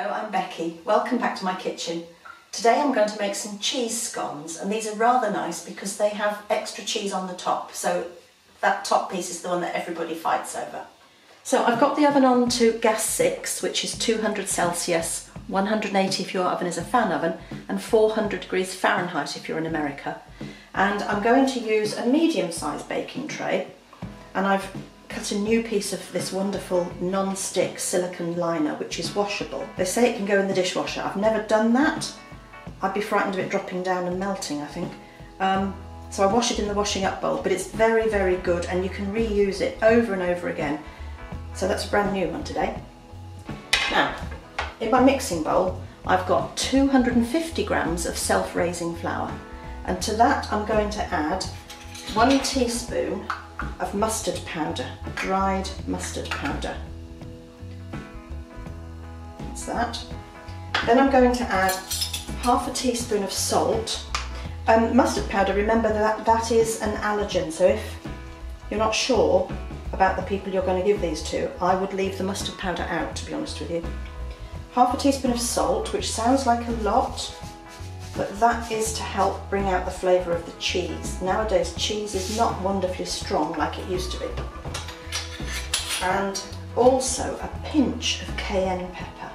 Hello, I'm Becky. Welcome back to my kitchen. Today I'm going to make some cheese scones, and these are rather nice because they have extra cheese on the top, so that top piece is the one that everybody fights over. So I've got the oven on to gas 6, which is 200 Celsius, 180 if your oven is a fan oven, and 400 degrees Fahrenheit if you're in America. And I'm going to use a medium-sized baking tray, and I've cut a new piece of this wonderful non-stick silicone liner, which is washable. They say it can go in the dishwasher. I've never done that. I'd be frightened of it dropping down and melting, I think. So I wash it in the washing up bowl, but it's very, very good, and you can reuse it over and over again. So that's a brand new one today. Now, in my mixing bowl, I've got 250 grams of self-raising flour, and to that I'm going to add 1 teaspoon of mustard powder, dried mustard powder. That's that. Then I'm going to add 1/2 teaspoon of salt. Mustard powder, remember that is an allergen, so if you're not sure about the people you're going to give these to, I would leave the mustard powder out, to be honest with you. 1/2 teaspoon of salt, which sounds like a lot, but that is to help bring out the flavour of the cheese. Nowadays, cheese is not wonderfully strong like it used to be. And also a pinch of cayenne pepper.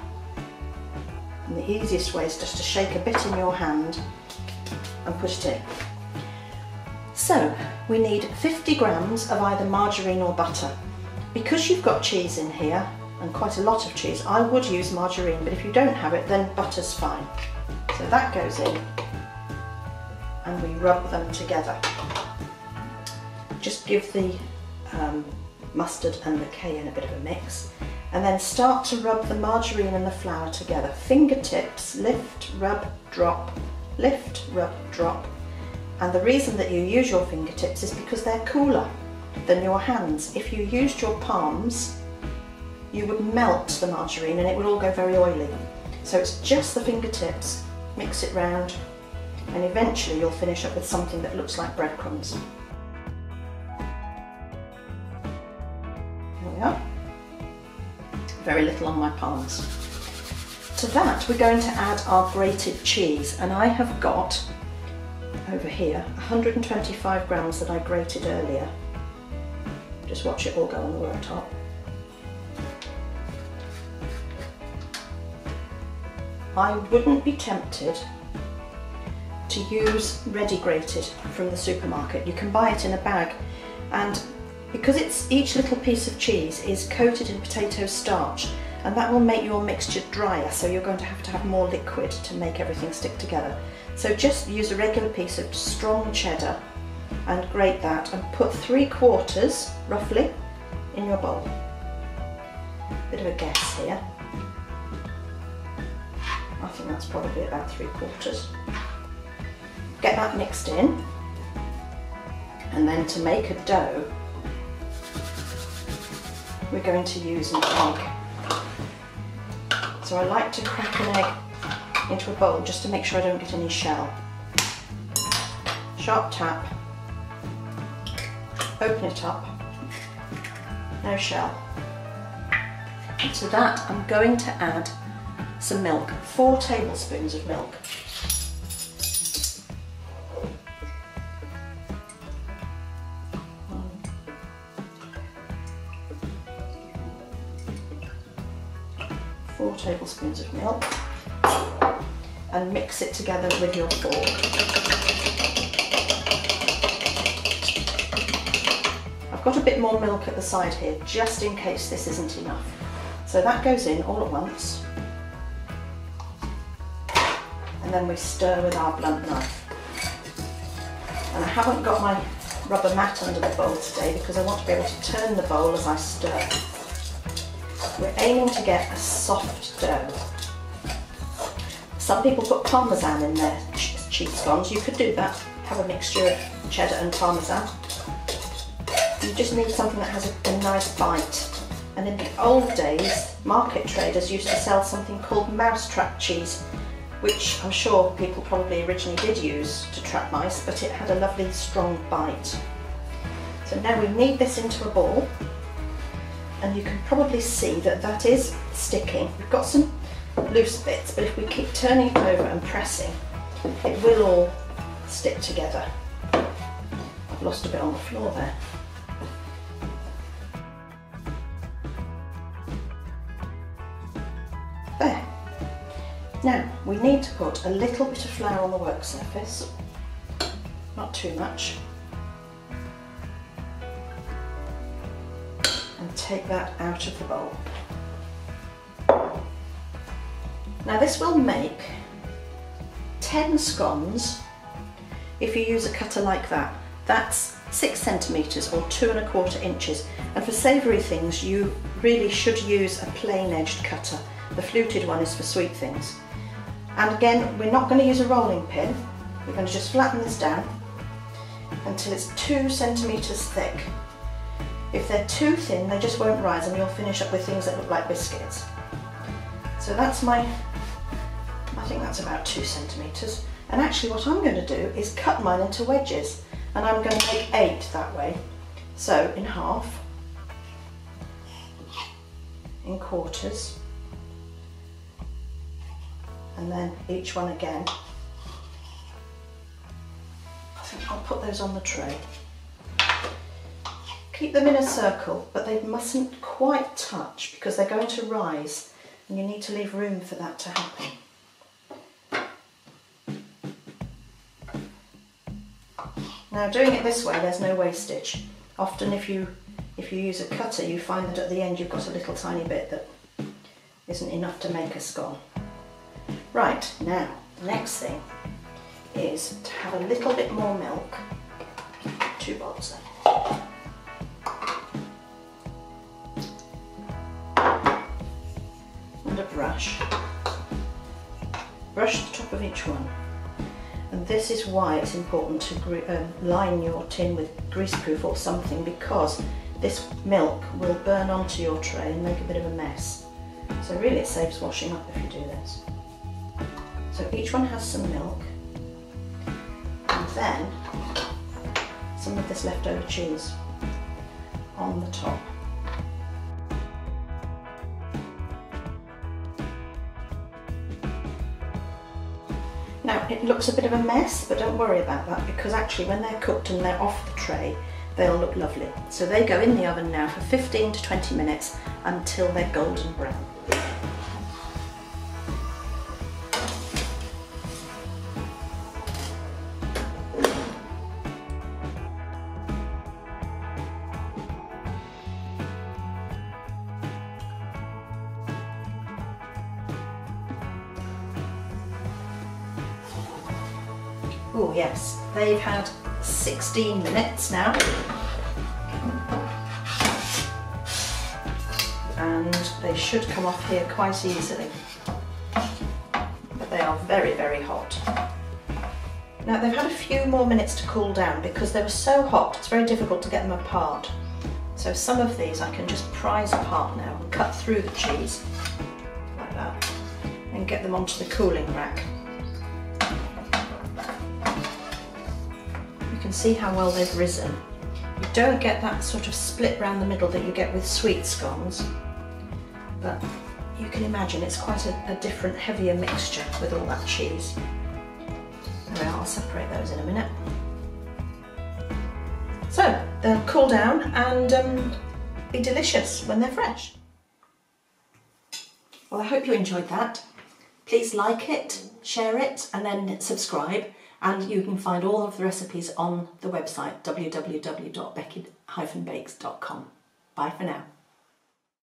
And the easiest way is just to shake a bit in your hand and put it in. So, we need 50 grams of either margarine or butter. Because you've got cheese in here, and quite a lot of cheese, I would use margarine, but if you don't have it, then butter's fine. So that goes in, and we rub them together. Just give the mustard and the cayenne a bit of a mix, and then start to rub the margarine and the flour together. Fingertips, lift, rub, drop, lift, rub, drop. And the reason that you use your fingertips is because they're cooler than your hands. If you used your palms, you would melt the margarine and it would all go very oily. So it's just the fingertips. Mix it round, and eventually you'll finish up with something that looks like breadcrumbs. There we are. Very little on my palms. To that we're going to add our grated cheese, and I have got, over here, 125 grams that I grated earlier. Just watch it all go on the worktop. I wouldn't be tempted to use ready grated from the supermarket. You can buy it in a bag, and because it's each little piece of cheese is coated in potato starch, and that will make your mixture drier, so you're going to have more liquid to make everything stick together. So just use a regular piece of strong cheddar and grate that, and put 3/4 roughly in your bowl. Bit of a guess here. I think that's probably about 3/4. Get that mixed in, and then to make a dough we're going to use an egg. So I like to crack an egg into a bowl just to make sure I don't get any shell. Sharp tap, open it up, no shell. And to that I'm going to add some milk, 4 tablespoons of milk. And mix it together with your fork. I've got a bit more milk at the side here just in case this isn't enough. So that goes in all at once. Then we stir with our blunt knife. And I haven't got my rubber mat under the bowl today because I want to be able to turn the bowl as I stir. We're aiming to get a soft dough. Some people put parmesan in their cheese scones. You could do that, have a mixture of cheddar and parmesan. You just need something that has a nice bite. And in the old days, market traders used to sell something called mousetrap cheese, which I'm sure people probably originally did use to trap mice, but it had a lovely strong bite. So now we knead this into a ball, and you can probably see that that is sticking. We've got some loose bits, but if we keep turning it over and pressing, it will all stick together. I've lost a bit on the floor there. There. Now we need to put a little bit of flour on the work surface, not too much, and take that out of the bowl. Now this will make 10 scones if you use a cutter like that. That's 6 centimetres or 2¼ inches. And for savoury things you really should use a plain edged cutter. The fluted one is for sweet things. And again, we're not going to use a rolling pin. We're going to just flatten this down until it's 2 centimetres thick. If they're too thin, they just won't rise and you'll finish up with things that look like biscuits. So that's I think that's about 2 centimetres. And actually what I'm going to do is cut mine into wedges, and I'm going to make 8 that way. So in half, in quarters, and then each one again. I think I'll put those on the tray. Keep them in a circle, but they mustn't quite touch because they're going to rise and you need to leave room for that to happen. Now doing it this way, there's no wastage. Often if you use a cutter, you find that at the end you've got a little tiny bit that isn't enough to make a scone. Right, now, the next thing is to have a little bit more milk. 2 bottles there. And a brush. Brush the top of each one. And this is why it's important to line your tin with greaseproof or something, because this milk will burn onto your tray and make a bit of a mess. So really it saves washing up if you do this. So each one has some milk, and then some of this leftover cheese on the top. Now it looks a bit of a mess, but don't worry about that, because actually when they're cooked and they're off the tray, they'll look lovely. So they go in the oven now for 15 to 20 minutes until they're golden brown. Oh yes, they've had 16 minutes now, and they should come off here quite easily, but they are very, very hot. Now they've had a few more minutes to cool down because they were so hot, it's very difficult to get them apart. So some of these I can just prise apart now and cut through the cheese, like that, and get them onto the cooling rack. Can see how well they've risen. You don't get that sort of split round the middle that you get with sweet scones, but you can imagine it's quite a different, heavier mixture with all that cheese. There we are, I'll separate those in a minute. So they'll cool down and be delicious when they're fresh. Well, I hope you enjoyed that. Please like it, share it, and then subscribe. And you can find all of the recipes on the website, www.becky-bakes.com. Bye for now.